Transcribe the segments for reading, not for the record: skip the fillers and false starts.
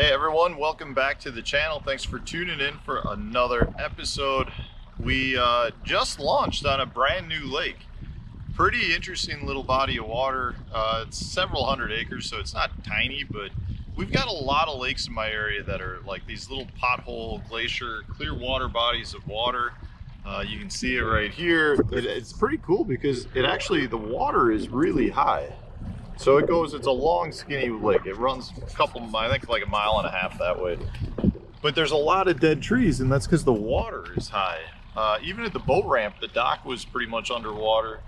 Hey everyone, welcome back to the channel. Thanks for tuning in for another episode. We just launched on a brand new lake. Pretty interesting little body of water. It's several hundred acres, so it's not tiny, but we've got a lot of lakes in my area that are like these little pothole, glacier, clear water bodies of water. You can see it right here. It's pretty cool because it actually, the water is really high. So it goes, it's a long skinny lake. It runs a couple, I think like a mile and a half that way. But there's a lot of dead trees and that's because the water is high. Even at the boat ramp, the dock was pretty much underwater.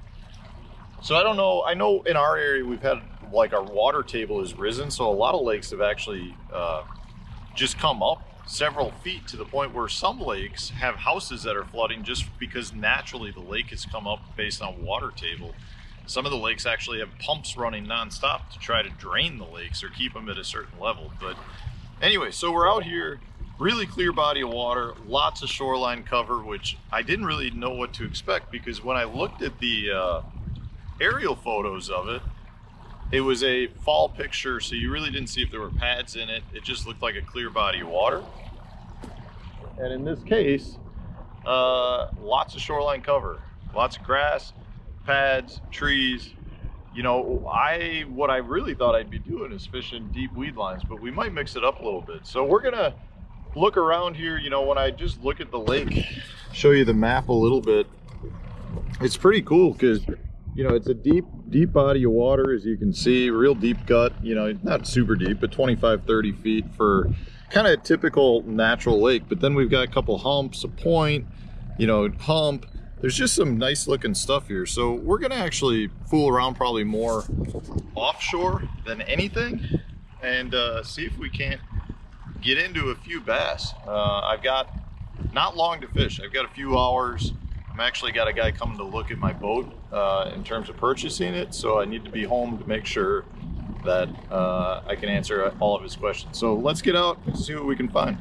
So I don't know, I know in our area we've had like our water table has risen. So a lot of lakes have actually just come up several feet to the point where some lakes have houses that are flooding just because naturally the lake has come up based on water table. Some of the lakes actually have pumps running nonstop to try to drain the lakes or keep them at a certain level. But anyway, so we're out here, really clear body of water, lots of shoreline cover, which I didn't really know what to expect because when I looked at the aerial photos of it, it was a fall picture, so you really didn't see if there were pads in it. It just looked like a clear body of water. And in this case, lots of shoreline cover, lots of grass, pads, trees. You know, what I really thought I'd be doing is fishing deep weed lines, but we might mix it up a little bit. So we're gonna look around here. You know, when I just look at the lake, show you the map a little bit. It's pretty cool because, you know, it's a deep body of water, as you can see, real deep gut. You know, not super deep, but 25-30 feet for kind of a typical natural lake. But then we've got a couple humps, a point, you know, hump. There's just some nice looking stuff here. So we're gonna actually fool around probably more offshore than anything and see if we can't get into a few bass. I've got not long to fish. I've got a few hours. I'm actually got a guy coming to look at my boat in terms of purchasing it. So I need to be home to make sure that I can answer all of his questions. So let's get out and see what we can find.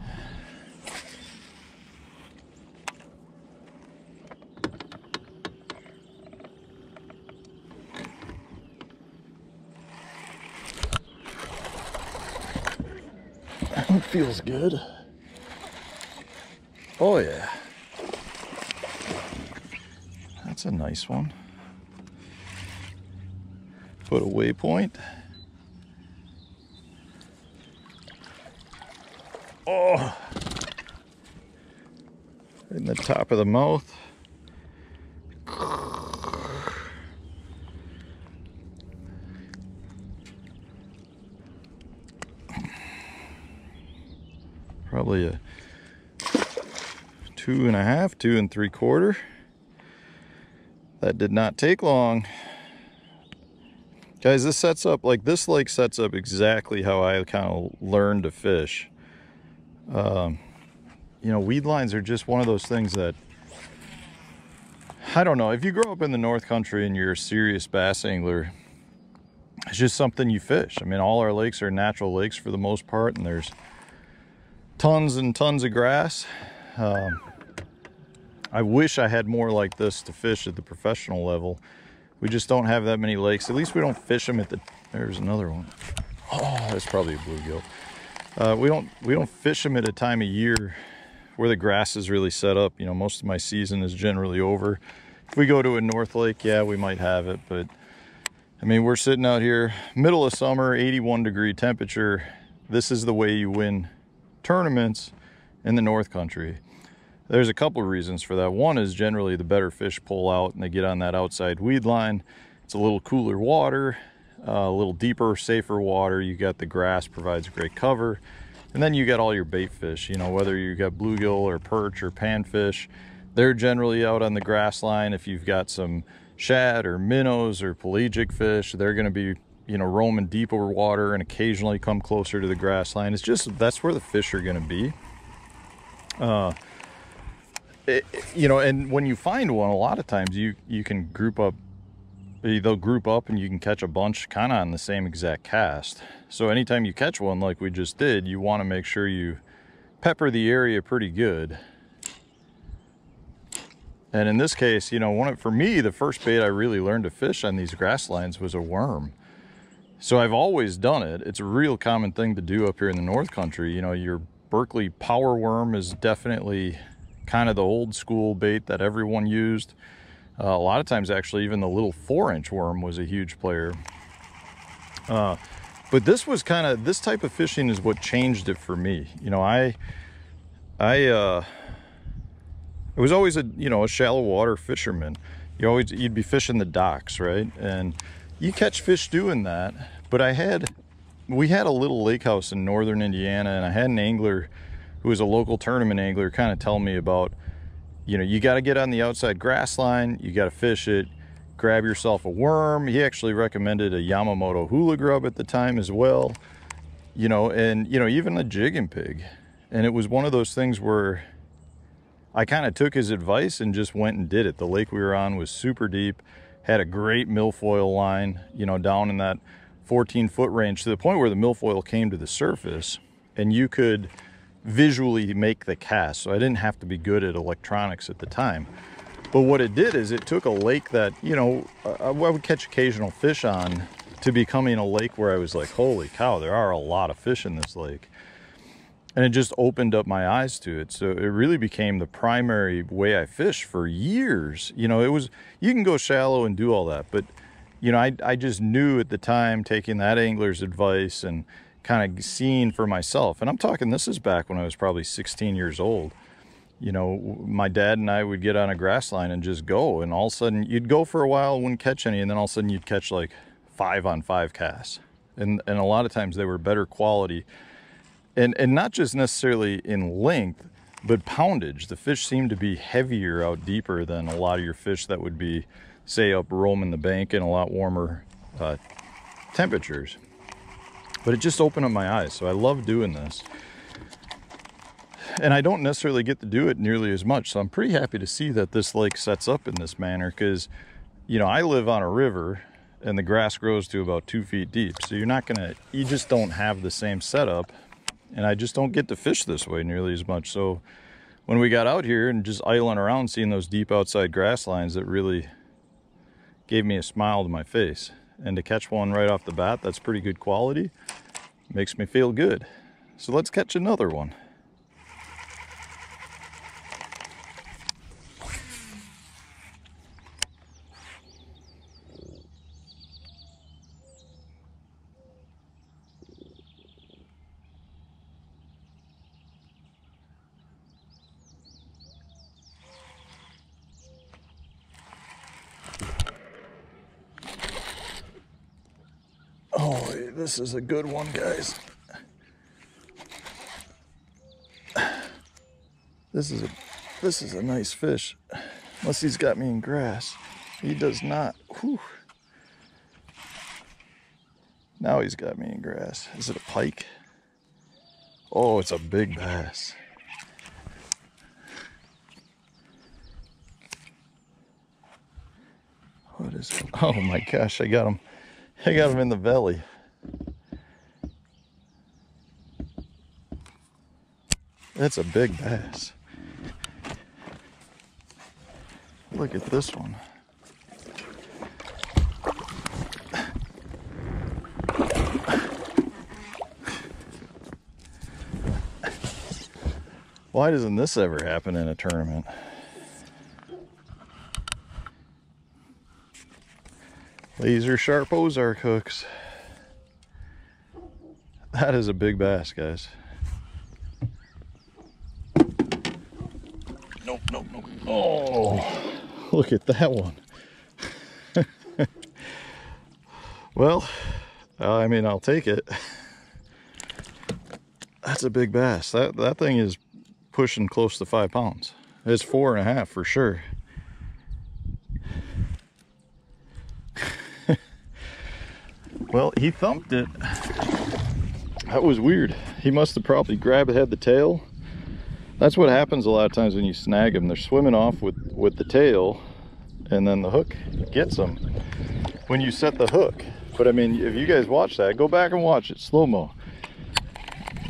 Feels good. Oh yeah, that's a nice one. Put a waypoint. Oh, in the top of the mouth. Probably a 2½, 2¾ that did not take long, guys. This sets up like this lake sets up exactly how I kind of learned to fish. You know, weed lines are just one of those things that I don't know, if you grow up in the North Country and you're a serious bass angler, it's just something you fish. I mean, all our lakes are natural lakes for the most part, and there's tons and tons of grass. I wish I had more like this to fish at the professional level. We just don't have that many lakes. At least we don't fish them at the, there's another one. Oh, that's probably a bluegill. We don't fish them at a time of year where the grass is really set up. You know, most of my season is generally over. If we go to a north lake, yeah, we might have it, but I mean, we're sitting out here, middle of summer, 81-degree temperature. This is the way you win tournaments in the North Country. There's a couple reasons for that. One is generally the better fish pull out and they get on that outside weed line. It's a little cooler water, a little deeper, safer water. You got the grass, provides great cover, and then you got all your bait fish. You know, whether you got bluegill or perch or panfish, they're generally out on the grass line. If you've got some shad or minnows or pelagic fish, they're going to be, you know, roaming deeper water and occasionally come closer to the grass line. It's just, that's where the fish are going to be. You know, and when you find one, a lot of times you can group up, they'll group up and you can catch a bunch kind of on the same exact cast. So anytime you catch one like we just did, you want to make sure you pepper the area pretty good. And in this case, you know, for me, the first bait I really learned to fish on these grass lines was a worm. So I've always done it. It's a real common thing to do up here in the North Country. You know, your Berkeley power worm is definitely kind of the old school bait that everyone used. A lot of times, actually, even the little 4-inch worm was a huge player. But this was kind of, this type of fishing is what changed it for me. You know, I was always a, you know, a shallow water fisherman. You'd be fishing the docks, right? And you catch fish doing that. But we had a little lake house in northern Indiana, and I had an angler who was a local tournament angler kind of tell me about, you know, you got to get on the outside grass line, you got to fish it, grab yourself a worm. He actually recommended a Yamamoto hula grub at the time as well, you know, and, you know, even a jig and pig. And it was one of those things where I kind of took his advice and just went and did it. The lake we were on was super deep, had a great milfoil line, you know, down in that 14-foot range, to the point where the milfoil came to the surface and you could visually make the cast. So I didn't have to be good at electronics at the time. But what it did is it took a lake that, you know, I would catch occasional fish on to becoming a lake where I was like, holy cow, there are a lot of fish in this lake. And it just opened up my eyes to it. So it really became the primary way I fished for years. You know, it was, you can go shallow and do all that, but, you know, I just knew at the time, taking that angler's advice and kind of seeing for myself. And I'm talking, this is back when I was probably 16 years old. You know, my dad and I would get on a grass line and just go, and all of a sudden you'd go for a while, wouldn't catch any, and then all of a sudden you'd catch like 5 on 5 casts. And a lot of times they were better quality, and not just necessarily in length, but poundage. The fish seemed to be heavier out deeper than a lot of your fish that would be, say, up roaming the bank in a lot warmer temperatures. But it just opened up my eyes, so I love doing this. And I don't necessarily get to do it nearly as much, so I'm pretty happy to see that this lake sets up in this manner, because, you know, I live on a river and the grass grows to about 2 feet deep, so you're not gonna, you just don't have the same setup, and I just don't get to fish this way nearly as much. So when we got out here and just idling around, seeing those deep outside grass lines, that really gave me a smile to my face. And to catch one right off the bat that's pretty good quality makes me feel good. So let's catch another one. Oh, this is a good one, guys. This is a nice fish. Unless he's got me in grass. He does not. Whew. Now he's got me in grass. Is it a pike? Oh, it's a big bass. What is it? Oh my gosh, I got him. I got him in the belly. That's a big bass. Look at this one. Why doesn't this ever happen in a tournament? Laser sharp Ozark hooks. That is a big bass, guys. Nope, nope, nope. Oh, look at that one. Well, I mean, I'll take it. That's a big bass. That thing is pushing close to 5 pounds. It's 4.5 for sure. Well, he thumped it. That was weird. He must have probably grabbed ahead the tail. That's what happens a lot of times when you snag them. They're swimming off with the tail, and then the hook gets them when you set the hook. But I mean, if you guys watch that, go back and watch it slow-mo.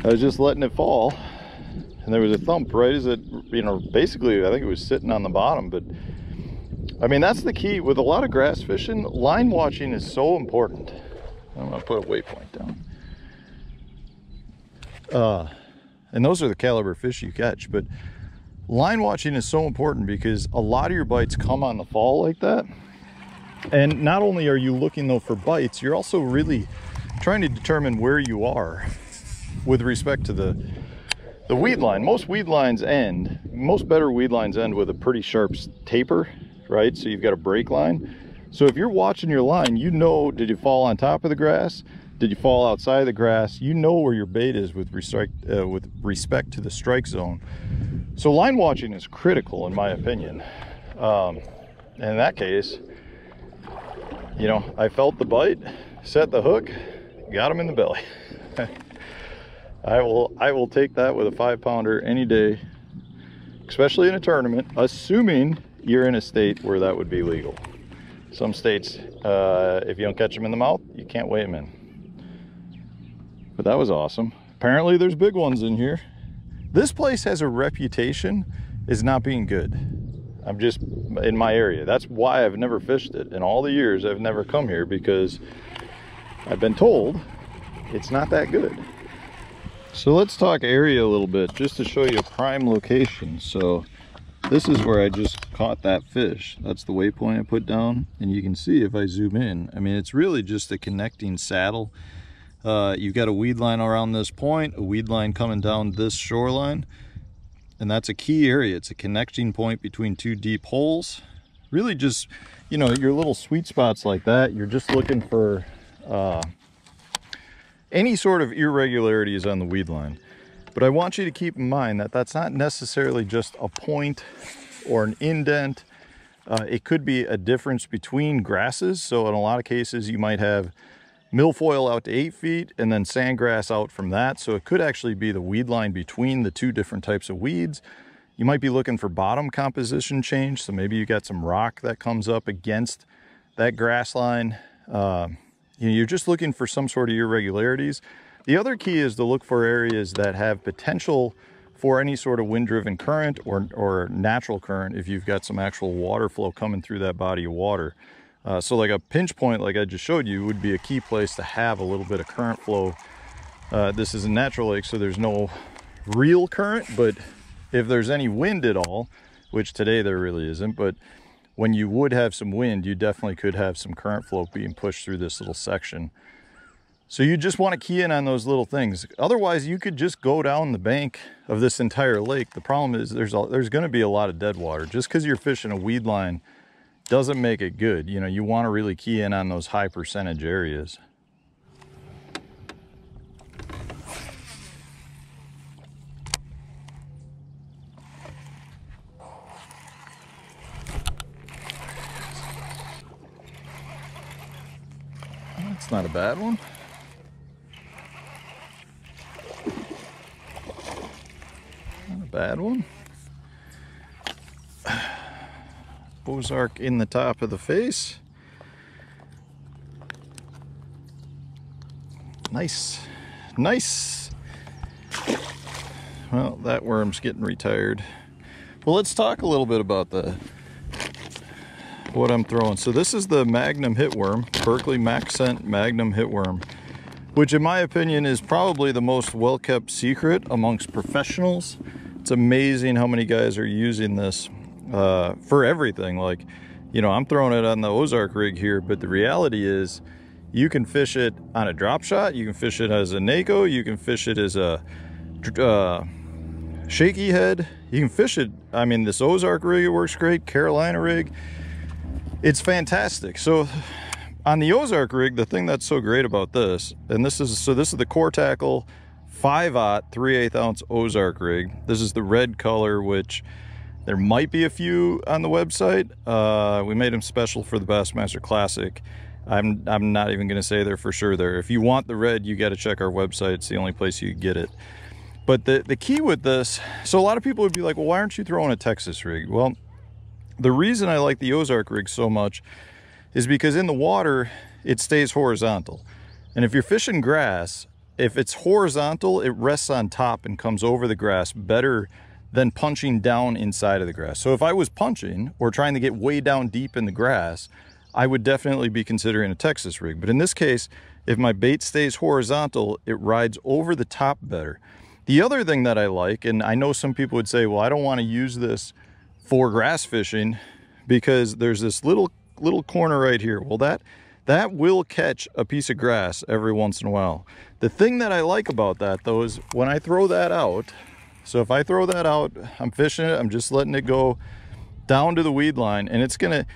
I was just letting it fall, and there was a thump right as it, you know, basically I think it was sitting on the bottom. But I mean, that's the key with a lot of grass fishing. Line watching is so important. I'm gonna put a waypoint down. And those are the caliber fish you catch, but line watching is so important because a lot of your bites come on the fall like that. And not only are you looking though for bites, you're also really trying to determine where you are with respect to the weed line. Most better weed lines end with a pretty sharp taper, right? So you've got a break line. So if you're watching your line, you know, did you fall on top of the grass? Did you fall outside of the grass? You know where your bait is with respect to the strike zone. So line watching is critical in my opinion. In that case, you know, I felt the bite, set the hook, got him in the belly. I will take that with a 5-pounder any day, especially in a tournament, assuming you're in a state where that would be legal. Some states, if you don't catch them in the mouth, you can't weigh them in. But that was awesome. Apparently there's big ones in here. This place has a reputation as not being good. I'm just in my area. That's why I've never fished it. In all the years I've never come here, because I've been told it's not that good. So let's talk area a little bit just to show you a prime location. So this is where I just caught that fish. That's the waypoint I put down, and you can see if I zoom in, I mean, it's really just a connecting saddle. You've got a weed line around this point, a weed line coming down this shoreline, and that's a key area. It's a connecting point between two deep holes. Really just, you know, your little sweet spots like that, you're just looking for any sort of irregularities on the weed line. But I want you to keep in mind that that's not necessarily just a point or an indent. It could be a difference between grasses. So in a lot of cases, you might have milfoil out to 8 feet and then sandgrass out from that. So it could actually be the weed line between the two different types of weeds. You might be looking for bottom composition change. So maybe you got some rock that comes up against that grass line. You're just looking for some sort of irregularities. The other key is to look for areas that have potential for any sort of wind-driven current or natural current if you've got some actual water flow coming through that body of water. So like a pinch point like I just showed you would be a key place to have a little bit of current flow. This is a natural lake, so there's no real current, but if there's any wind at all, which today there really isn't, but when you would have some wind, you definitely could have some current flow being pushed through this little section. So you just want to key in on those little things. Otherwise, you could just go down the bank of this entire lake. The problem is there's going to be a lot of dead water. Just because you're fishing a weed line doesn't make it good. You know, you want to really key in on those high percentage areas. That's not a bad one. Bad one. Ozark in the top of the face. Nice, nice. Well, that worm's getting retired. Well, let's talk a little bit about what I'm throwing. So this is the Magnum Hitworm, Berkeley Maxscent Magnum Hitworm, which in my opinion is probably the most well-kept secret amongst professionals. It's amazing how many guys are using this for everything. Like, you know, I'm throwing it on the Ozark rig here, but the reality is you can fish it on a drop shot, you can fish it as a NACO, you can fish it as a shaky head, you can fish it, I mean, this Ozark rig, it works great, Carolina rig, it's fantastic. So on the Ozark rig, the thing that's so great about this, and this is the Core Tackle 5/0 3/8 ounce Ozark rig. This is the red color, which there might be a few on the website. We made them special for the Bassmaster Classic. I'm not even gonna say they're for sure there. If you want the red, you got to check our website. It's the only place you can get it. But the key with this, so a lot of people would be like, well, why aren't you throwing a Texas rig? Well, the reason I like the Ozark rig so much is because in the water, it stays horizontal. And if you're fishing grass, if it's horizontal, it rests on top and comes over the grass better than punching down inside of the grass. So if I was punching or trying to get way down deep in the grass, I would definitely be considering a Texas rig. But in this case, If my bait stays horizontal, it rides over the top better. The other thing that I like, and I know some people would say, well, I don't want to use this for grass fishing because there's this little corner right here. Well, that will catch a piece of grass every once in a while. The thing that I like about that, though, is when I throw that out, so if I throw that out, I'm fishing it, I'm just letting it go down to the weed line, and it's gonna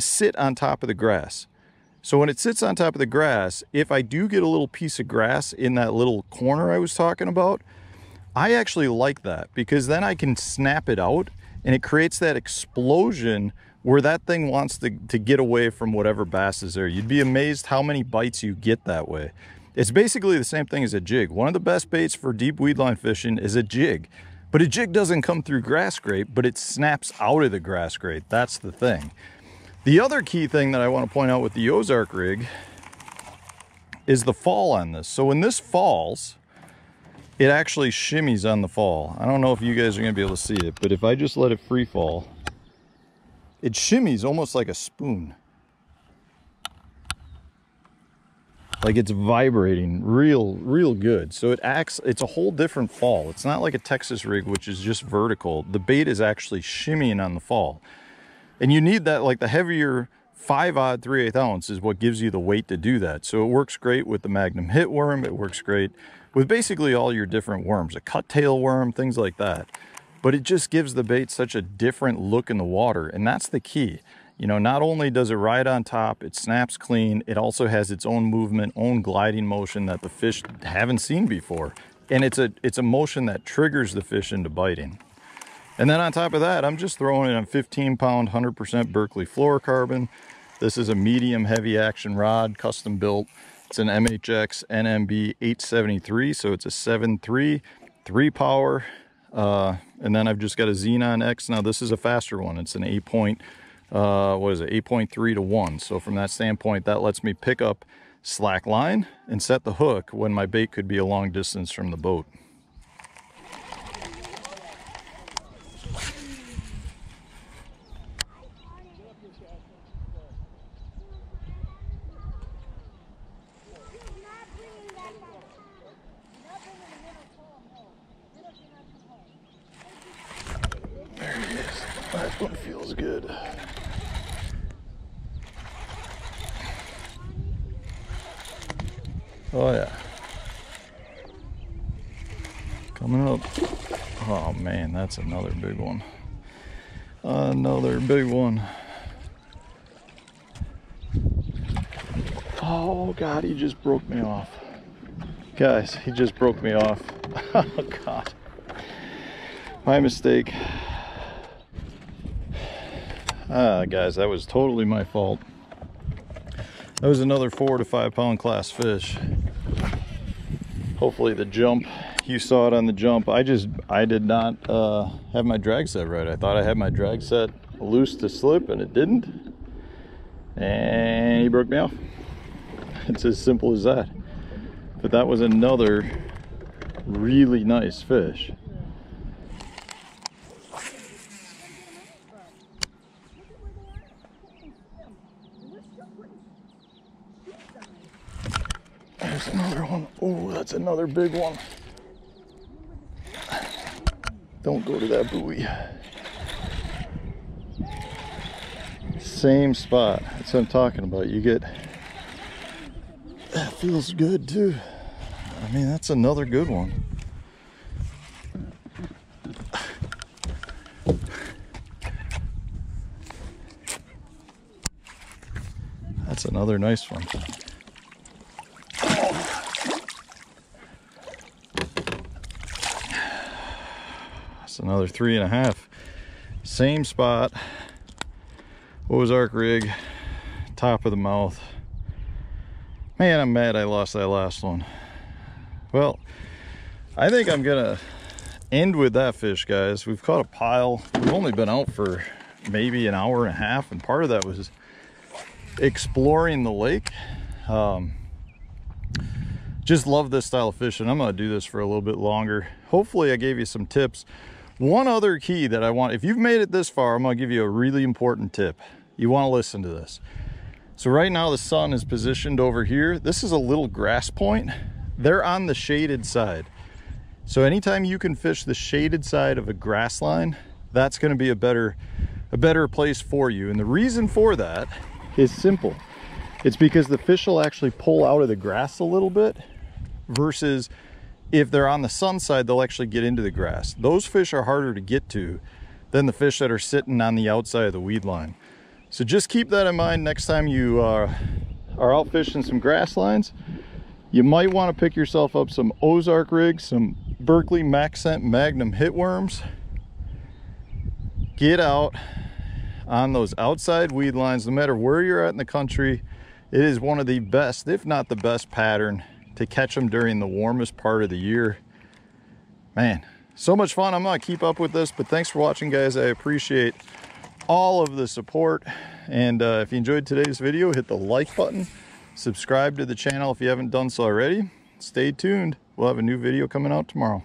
sit on top of the grass. So when it sits on top of the grass, if I do get a little piece of grass in that little corner I was talking about, I actually like that because then I can snap it out and it creates that explosion where that thing wants to get away from whatever bass is there. You'd be amazed how many bites you get that way. It's basically the same thing as a jig. One of the best baits for deep weedline fishing is a jig, but a jig doesn't come through grass grate, but it snaps out of the grass grate. That's the thing. The other key thing that I want to point out with the Ozark rig is the fall on this. So when this falls, it actually shimmies on the fall. I don't know if you guys are going to be able to see it, but if I just let it free fall, it shimmies almost like a spoon. Like it's vibrating real good. So it acts, it's a whole different fall. It's not like a Texas rig, which is just vertical. The bait is actually shimmying on the fall. And you need that, like the heavier 5/3/8 ounce is what gives you the weight to do that. So it works great with the Magnum Hitworm. It works great with basically all your different worms, a cuttail worm, things like that. But it just gives the bait such a different look in the water. And that's the key. You know, not only does it ride on top, it snaps clean. It also has its own movement, own gliding motion that the fish haven't seen before. And it's a motion that triggers the fish into biting. And then on top of that, I'm just throwing in a 15-pound, 100% Berkeley fluorocarbon. This is a medium heavy action rod, custom built. It's an MHX NMB 873, so it's a 7.3, 3-power. And then I've just got a Xenon X. Now this is a faster one. It's an 8.3 to 1. So from that standpoint, that lets me pick up slack line and set the hook when my bait could be a long distance from the boat. That one feels good. Oh yeah. Coming up. Oh man, that's another big one. Another big one. Oh God, he just broke me off. Guys, he just broke me off. Oh God. My mistake. Guys, that was totally my fault. That was another 4 to 5 pound class fish. Hopefully the jump, you saw it on the jump. I did not have my drag set right. I thought I had my drag set loose to slip and it didn't. And he broke me off. It's as simple as that. But that was another really nice fish. Another one. Oh, that's another big one. Don't go to that buoy. Same spot. That's what I'm talking about. You get that feels good too. I mean, that's another good one. That's another nice one. Another 3.5. Same spot. Ozark rig. Top of the mouth. Man, I'm mad I lost that last one. Well, I think I'm going to end with that fish, guys. We've caught a pile. We've only been out for maybe 1.5 hours, and part of that was exploring the lake. Just love this style of fishing. I'm going to do this for a little bit longer. Hopefully I gave you some tips. One other key that I want, if you've made it this far, I'm going to give you a really important tip. You want to listen to this. So right now the sun is positioned over here. This is a little grass point. They're on the shaded side. So anytime you can fish the shaded side of a grass line, that's going to be a better place for you. And the reason for that is simple. It's because the fish will actually pull out of the grass a little bit, versus if they're on the sun side, they'll actually get into the grass. Those fish are harder to get to than the fish that are sitting on the outside of the weed line. So just keep that in mind next time you are out fishing some grass lines. You might want to pick yourself up some Ozark rigs, some Berkeley Maxscent Magnum Hitworms. Get out on those outside weed lines, no matter where you're at in the country. It is one of the best, if not the best pattern to catch them during the warmest part of the year. Man, so much fun. I'm gonna keep up with this, but thanks for watching, guys. I appreciate all of the support. And if you enjoyed today's video, hit the like button, subscribe to the channel if you haven't done so already. Stay tuned. We'll have a new video coming out tomorrow.